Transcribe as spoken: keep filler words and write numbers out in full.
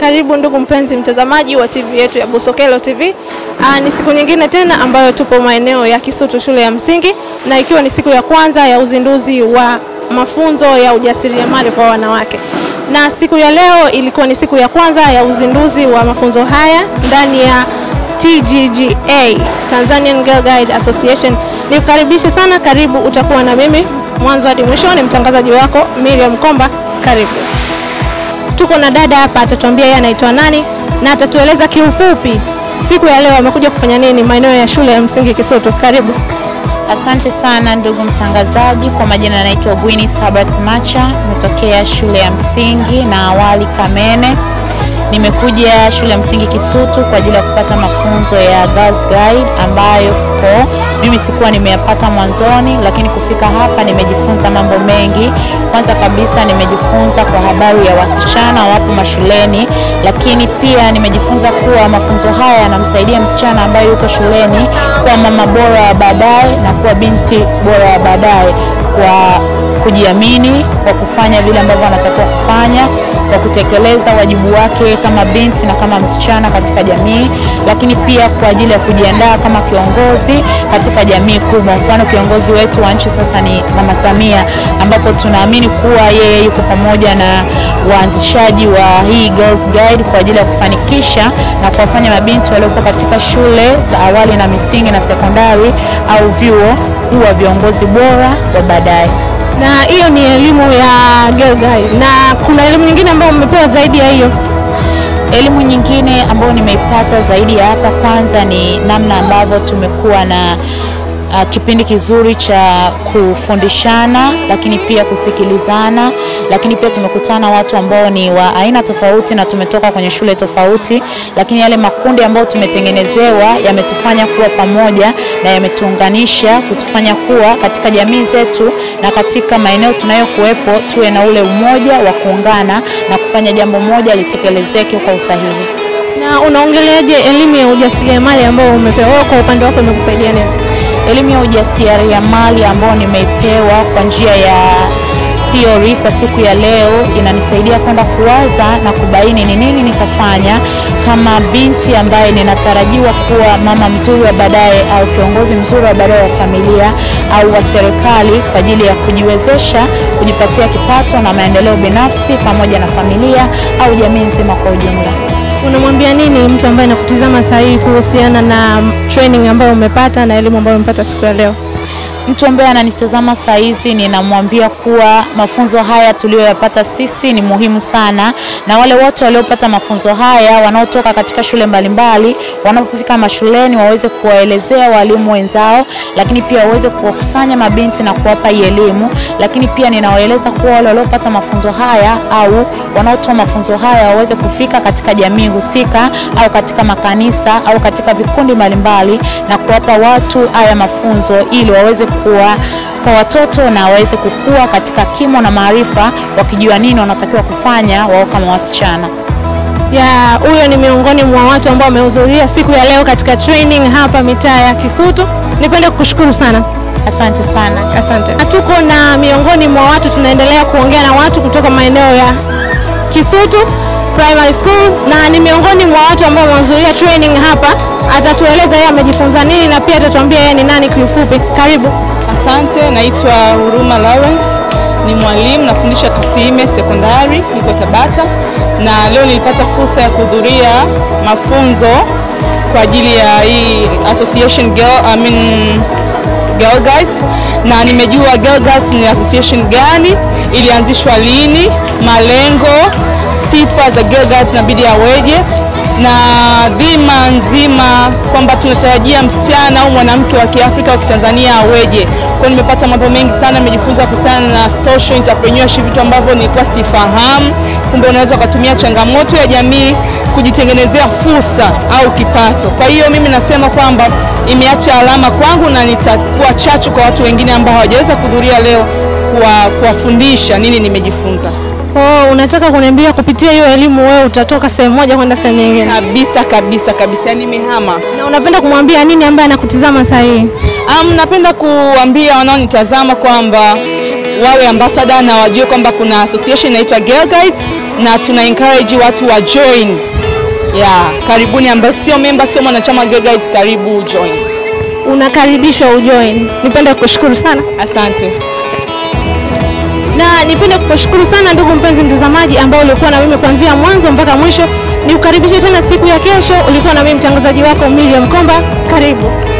Karibu ndugu mpenzi mtazamaji wa T V yetu ya Busokelo T V. Aa, ni siku nyingine tena ambayo tupo maeneo ya Kisutu shule ya msingi, na ikiwa ni siku ya kwanza ya uzinduzi wa mafunzo ya ujasiriamali kwa wanawake. Na siku ya leo ilikuwa ni siku ya kwanza ya uzinduzi wa mafunzo haya ndani ya T G G A, Tanzanian Girl Guide Association. Nikukaribisha sana, karibu, utakuwa na mimi mwanzo hadi mwisho. Ni mtangazaji wako Miriam Komba, karibu. Tuko na dada hapa, atatuambia yeye anaitwa nani na atatueleza kiufupi siku ya leo amekuja kufanya nini maeneo ya shule ya msingi Kisutu. Karibu. Asante sana ndugu mtangazaji, kwa majina naitwa Winnie Sabat Macha, nimetokea shule ya msingi na awali Kamene. Nimekuja shule ya msingi Kisutu kwa ajili ya kupata mafunzo ya Girls Guide ambayo kwa mimi sikuwa nimeyapata mwanzoni, lakini kufika hapa nimejifunza mambo mengi. Kwanza kabisa nimejifunza kwa habari ya wasichana wapo mashuleni, lakini pia nimejifunza kuwa mafunzo haya yanamsaidia msichana ambaye yuko shuleni kuwa mama bora ya baadaye na kuwa binti bora ya baadaye, kwa kujiamini, kwa kufanya vile ambavyo anatakiwa kufanya, kwa kutekeleza wajibu wake kama binti na kama msichana katika jamii, lakini pia kwa ajili ya kujiandaa kama kiongozi katika jamii kubwa. Mfano kiongozi wetu wa nchi sasa ni Mama Samia, ambapo tunaamini kuwa yeye yuko pamoja na waanzishaji wa hii Girls Guide kwa ajili ya kufanikisha na kuwafanya mabinti waliokuwa katika shule za awali na misingi na sekondari au vyuo kuwa viongozi bora wa baadaye. Na hiyo ni elimu ya Girl Guide. Na kuna elimu nyingine ambayo mmepewa zaidi ya hiyo? Elimu nyingine ambayo nimeipata zaidi ya hapa, kwanza ni namna ambavyo tumekuwa na Uh, kipindi kizuri cha kufundishana, lakini pia kusikilizana, lakini pia tumekutana watu ambao ni wa aina tofauti na tumetoka kwenye shule tofauti, lakini yale makundi ambayo tumetengenezewa yametufanya kuwa pamoja na yametuunganisha kutufanya kuwa katika jamii zetu na katika maeneo tunayokuepo tuwe na ule umoja wa kuungana na kufanya jambo moja litekelezeke kwa usahihi. Na unaongeleaje elimu ya ujasiriamali ambayo umepewa, kwa upande wako imekusaidia nini? Elimu ya ujasiriamali ambayo nimepewa kwa njia ya theory kwa siku ya leo inanisaidia kwenda kuwaza na kubaini ni nini nitafanya kama binti ambaye ninatarajiwa kuwa mama mzuri wa baadaye au kiongozi mzuri wa baadaye wa familia au wa serikali, kwa ajili ya kujiwezesha, kujipatia kipato na maendeleo binafsi pamoja na familia au jamii nzima kwa ujumla. Unamwambia nini mtu ambaye anakutizama sasa hivi kuhusiana na training ambayo umepata na elimu ambayo umepata siku ya leo? Mtu ambaye ananitazama sasa hivi ninamwambia kuwa mafunzo haya tuliyoyapata sisi ni muhimu sana, na wale wote waliopata mafunzo haya wanaotoka katika shule mbalimbali wanapofika mashuleni waweze kuwaelezea walimu wenzao, lakini pia waweze kuwakusanya mabinti na kuwapa elimu. Lakini pia ninawaeleza kuwa wale waliopata mafunzo haya au wanaotoa mafunzo haya waweze kufika katika jamii husika au katika makanisa au katika vikundi mbalimbali na kuwapa watu haya mafunzo ili waweze kuwa kwa watoto na waweze kukua katika kimo na maarifa, wakijua nini wanatakiwa kufanya wao kama wasichana. Ya, huyo ni miongoni mwa watu ambao wamehudhuria siku ya leo katika training hapa mitaa ya Kisutu. Nipende kukushukuru sana. Asante sana. Asante. Hatuko na miongoni mwa watu, tunaendelea kuongea na watu kutoka maeneo ya Kisutu Primary School, na ni miongoni mwa watu ambao wamehudhuria training hapa. Atatueleza yeye amejifunza nini na pia atatuambia yeye ni nani kiufupi. Karibu. Asante, naitwa Huruma Lawrence, ni mwalimu, nafundisha Tusime Sekondari, niko Tabata, na leo nilipata fursa ya kuhudhuria mafunzo kwa ajili ya hii Association Girl, I mean Girl Guides, na nimejua Girl Guides ni association gani, ilianzishwa lini, malengo, sifa za Girl Guides inabidi aweje, na dhima nzima kwamba tunatarajia msichana au mwanamke wa Kiafrika au Kitanzania aweje. Kwa nimepata mambo mengi sana, nimejifunza kuhusiana na social entrepreneurship, vitu ambavyo nilikuwa sifahamu. Kumbe unaweza kutumia changamoto ya jamii kujitengenezea fursa au kipato. Kwa hiyo mimi nasema kwamba imeacha alama kwangu na nitakuwa chachu kwa watu wengine ambao hawajaweza kuhudhuria leo kuwafundisha nini nimejifunza. Oh, unataka kuniambia kupitia hiyo elimu wewe utatoka sehemu moja kwenda sehemu nyingine? Kabisa kabisa kabisa, yani mihama. Na unapenda kumwambia nini ambaye anakutizama sasa hivi? Um, napenda kuambia wanaonitazama kwamba wawe ambassador na wajue kwamba kuna association inaitwa Girl Guides na tuna encourage watu wa join. Yeah, karibuni ambao sio member sio mwanachama Girl Guides, karibu join. Unakaribishwa ujoin. Nipenda kukushukuru sana. Asante. Na nipenda kukushukuru sana ndugu mpenzi mtazamaji ambao ulikuwa na mimi kuanzia mwanzo mpaka mwisho. Ni ukaribishe tena siku ya kesho. Ulikuwa na mimi mtangazaji wako Miriam Komba. Karibu.